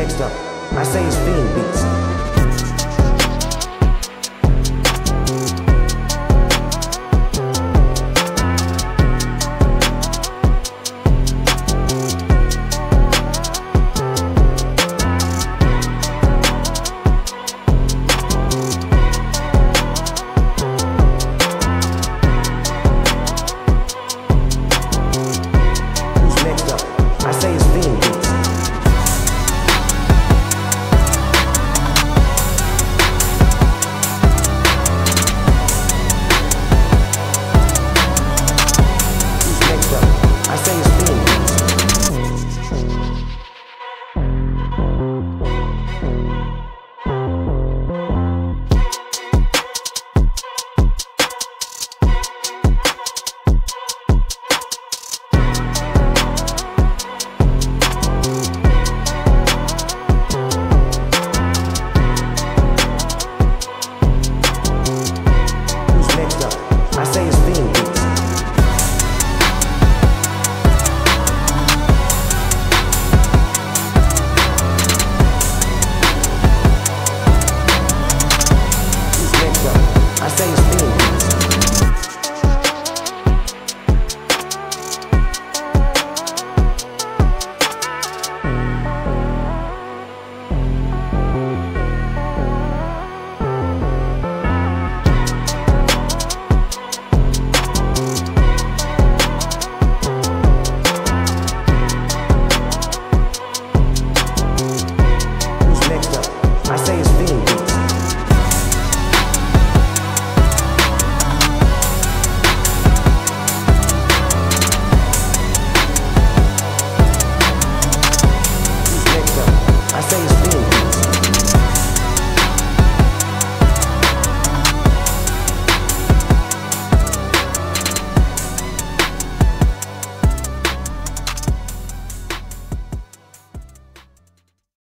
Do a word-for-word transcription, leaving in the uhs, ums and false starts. next up. I say it's FiendBeats.